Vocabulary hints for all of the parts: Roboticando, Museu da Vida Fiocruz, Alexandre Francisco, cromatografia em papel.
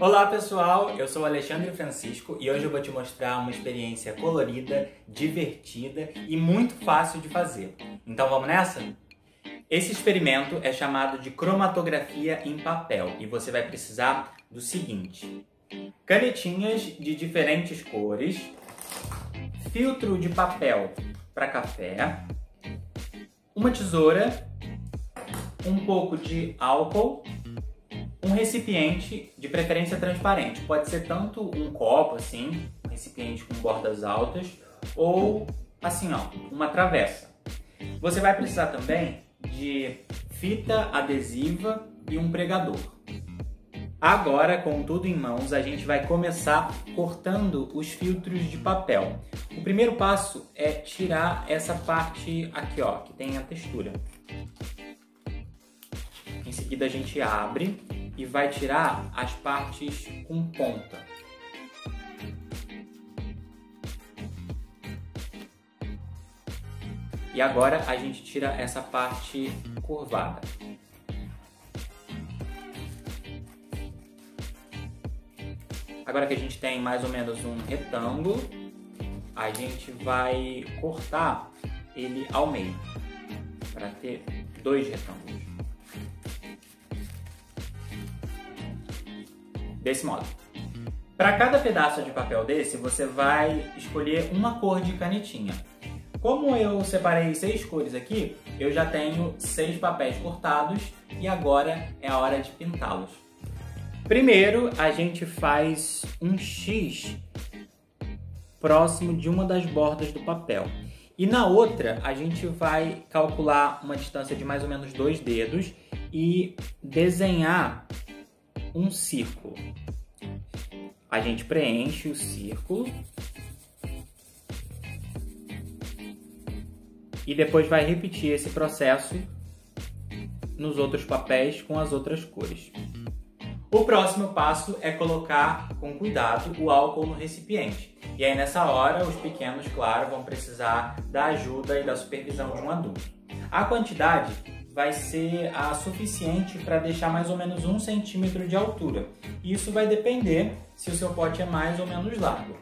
Olá pessoal, eu sou o Alexandre Francisco e hoje eu vou te mostrar uma experiência colorida, divertida e muito fácil de fazer. Então vamos nessa? Esse experimento é chamado de cromatografia em papel e você vai precisar do seguinte: canetinhas de diferentes cores, filtro de papel para café, uma tesoura, um pouco de álcool, um recipiente de preferência transparente, pode ser tanto um copo assim, um recipiente com bordas altas, ou assim ó, uma travessa. Você vai precisar também de fita adesiva e um pregador. Agora, com tudo em mãos, a gente vai começar cortando os filtros de papel. O primeiro passo é tirar essa parte aqui ó, que tem a textura. Em seguida a gente abre e vai tirar as partes com ponta. E agora a gente tira essa parte curvada. Agora que a gente tem mais ou menos um retângulo, a gente vai cortar ele ao meio, para ter dois retângulos. Desse modo. Para cada pedaço de papel desse, você vai escolher uma cor de canetinha. Como eu separei 6 cores aqui, eu já tenho 6 papéis cortados e agora é a hora de pintá-los. Primeiro, a gente faz um X próximo de uma das bordas do papel. E na outra, a gente vai calcular uma distância de mais ou menos 2 dedos e desenhar um círculo. A gente preenche o círculo e depois vai repetir esse processo nos outros papéis com as outras cores. O próximo passo é colocar com cuidado o álcool no recipiente. E aí nessa hora os pequenos, claro, vão precisar da ajuda e da supervisão de um adulto. A quantidade vai ser a suficiente para deixar mais ou menos 1 centímetro de altura. Isso vai depender se o seu pote é mais ou menos largo.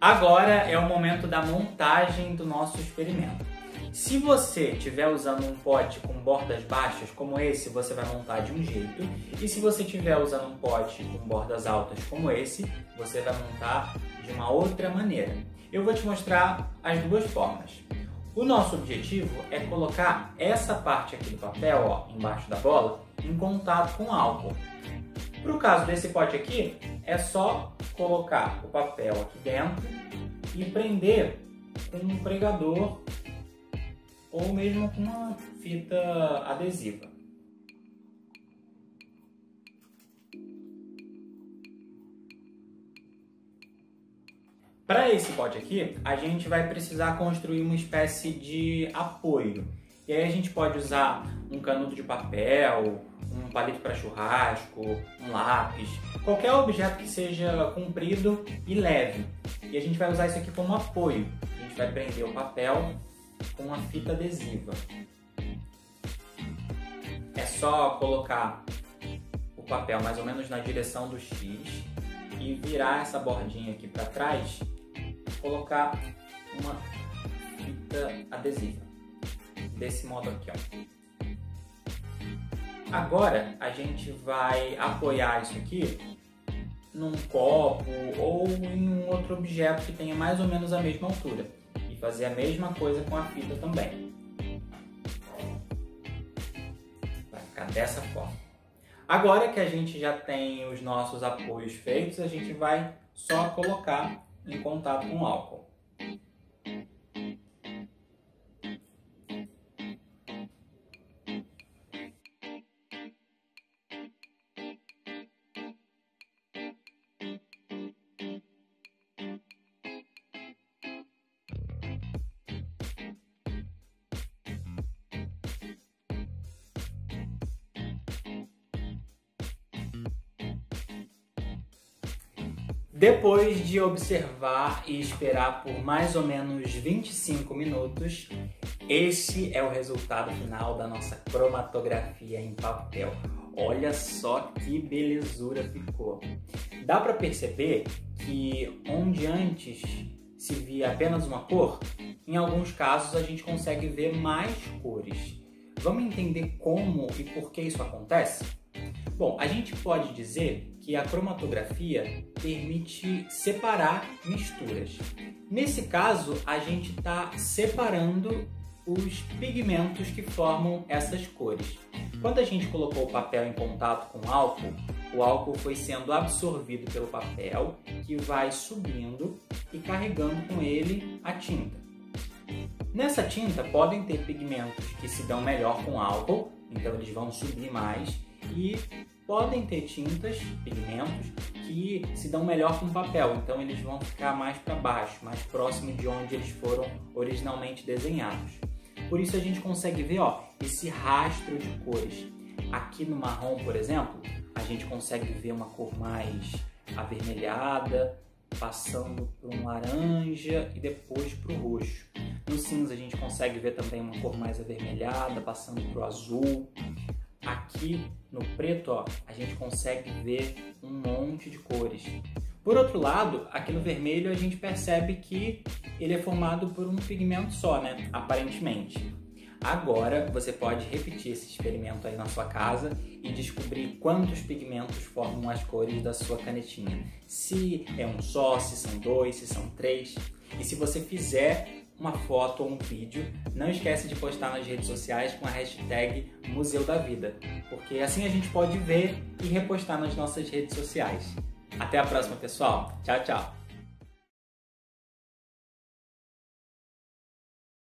Agora é o momento da montagem do nosso experimento. Se você estiver usando um pote com bordas baixas como esse, você vai montar de um jeito. E se você estiver usando um pote com bordas altas como esse, você vai montar de uma outra maneira. Eu vou te mostrar as duas formas. O nosso objetivo é colocar essa parte aqui do papel, ó, embaixo da bola, em contato com álcool. Para o caso desse pote aqui, é só colocar o papel aqui dentro e prender com um pregador ou mesmo com uma fita adesiva. Para esse pote aqui, a gente vai precisar construir uma espécie de apoio. E aí a gente pode usar um canudo de papel, um palito para churrasco, um lápis, qualquer objeto que seja comprido e leve. E a gente vai usar isso aqui como apoio. A gente vai prender o papel com uma fita adesiva. É só colocar o papel mais ou menos na direção do X e virar essa bordinha aqui para trás. Colocar uma fita adesiva, desse modo aqui, ó. Agora a gente vai apoiar isso aqui num copo ou em um outro objeto que tenha mais ou menos a mesma altura e fazer a mesma coisa com a fita também. Vai ficar dessa forma. Agora que a gente já tem os nossos apoios feitos, a gente vai só colocar em contato com o álcool. Depois de observar e esperar por mais ou menos 25 minutos, este é o resultado final da nossa cromatografia em papel. Olha só que belezura ficou. Dá para perceber que onde antes se via apenas uma cor, em alguns casos a gente consegue ver mais cores. Vamos entender como e por que isso acontece? Bom, a gente pode dizer que a cromatografia permite separar misturas. Nesse caso, a gente está separando os pigmentos que formam essas cores. Quando a gente colocou o papel em contato com o álcool foi sendo absorvido pelo papel, que vai subindo e carregando com ele a tinta. Nessa tinta podem ter pigmentos que se dão melhor com álcool, então eles vão subir mais, e podem ter tintas, pigmentos, que se dão melhor com papel, então eles vão ficar mais para baixo, mais próximo de onde eles foram originalmente desenhados. Por isso a gente consegue ver, ó, esse rastro de cores. Aqui no marrom, por exemplo, a gente consegue ver uma cor mais avermelhada, passando por um laranja e depois para o roxo. No cinza a gente consegue ver também uma cor mais avermelhada, passando para o azul. Aqui no preto, ó, a gente consegue ver um monte de cores. Por outro lado, aqui no vermelho a gente percebe que ele é formado por um pigmento só, né? Aparentemente. Agora você pode repetir esse experimento aí na sua casa e descobrir quantos pigmentos formam as cores da sua canetinha. Se é um só, se são dois, se são três. E se você fizer uma foto ou um vídeo, não esquece de postar nas redes sociais com a hashtag Museu da Vida, porque assim a gente pode ver e repostar nas nossas redes sociais. Até a próxima, pessoal. Tchau, tchau.